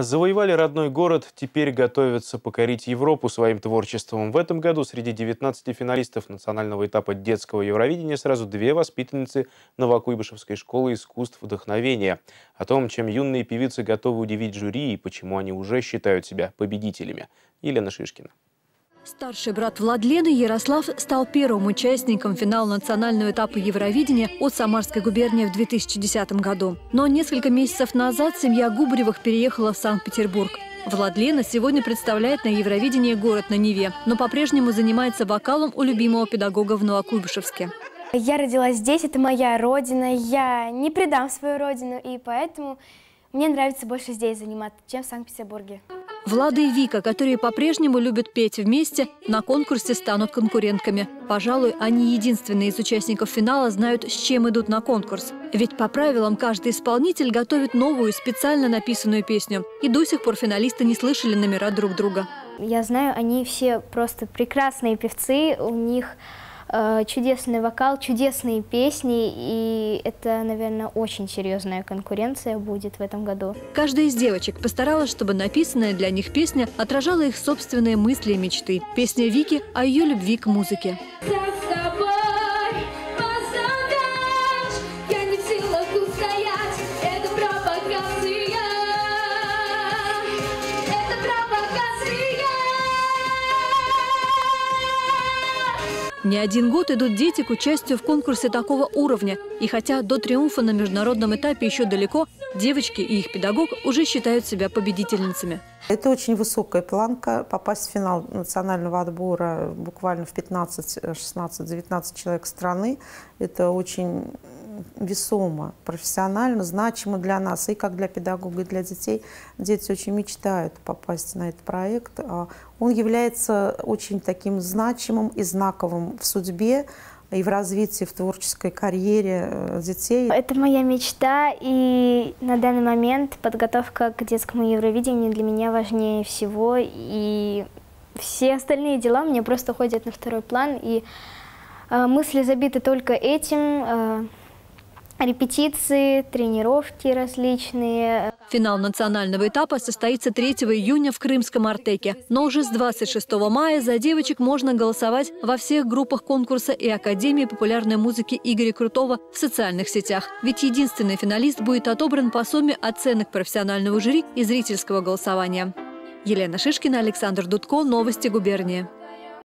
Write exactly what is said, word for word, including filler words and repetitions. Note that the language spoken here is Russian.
Завоевали родной город, теперь готовятся покорить Европу своим творчеством. В этом году среди девятнадцати финалистов национального этапа детского Евровидения сразу две воспитанницы Новокуйбышевской школы искусств «Вдохновение». О том, чем юные певицы готовы удивить жюри и почему они уже считают себя победителями. Елена Шишкина. Старший брат Владлены Ярослав стал первым участником финала национального этапа Евровидения от Самарской губернии в две тысячи десятом году. Но несколько месяцев назад семья Губаревых переехала в Санкт-Петербург. Владлена сегодня представляет на Евровидении город на Неве, но по-прежнему занимается вокалом у любимого педагога в Новокуйбышевске. Я родилась здесь, это моя родина, я не предам свою родину, и поэтому мне нравится больше здесь заниматься, чем в Санкт-Петербурге. Влада и Вика, которые по-прежнему любят петь вместе, на конкурсе станут конкурентками. Пожалуй, они единственные из участников финала знают, с чем идут на конкурс. Ведь по правилам каждый исполнитель готовит новую, специально написанную песню. И до сих пор финалисты не слышали номера друг друга. Я знаю, они все просто прекрасные певцы, у них э, чудесный вокал, чудесные песни, и это, наверное, очень серьезная конкуренция будет в этом году. Каждая из девочек постаралась, чтобы написанная для них песня отражала их собственные мысли и мечты. Песня Вики о ее любви к музыке. Не один год идут дети к участию в конкурсе такого уровня. И хотя до триумфа на международном этапе еще далеко, девочки и их педагог уже считают себя победительницами. Это очень высокая планка. Попасть в финал национального отбора буквально в пятнадцать, шестнадцать, девятнадцать человек страны – это очень весомо, профессионально, значимо для нас. И как для педагога, и для детей. Дети очень мечтают попасть на этот проект. Он является очень таким значимым и знаковым в судьбе и в развитии, в творческой карьере детей. Это моя мечта, и на данный момент подготовка к детскому Евровидению для меня важнее всего, и все остальные дела мне просто уходят на второй план, и э, мысли забиты только этим, э, репетиции, тренировки различные. Финал национального этапа состоится третьего июня в Крымском Артеке. Но уже с двадцать шестого мая за девочек можно голосовать во всех группах конкурса и Академии популярной музыки Игоря Крутого в социальных сетях. Ведь единственный финалист будет отобран по сумме оценок профессионального жюри и зрительского голосования. Елена Шишкина, Александр Дудко, новости губернии.